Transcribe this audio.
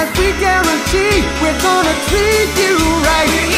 as we guarantee we're gonna treat you right.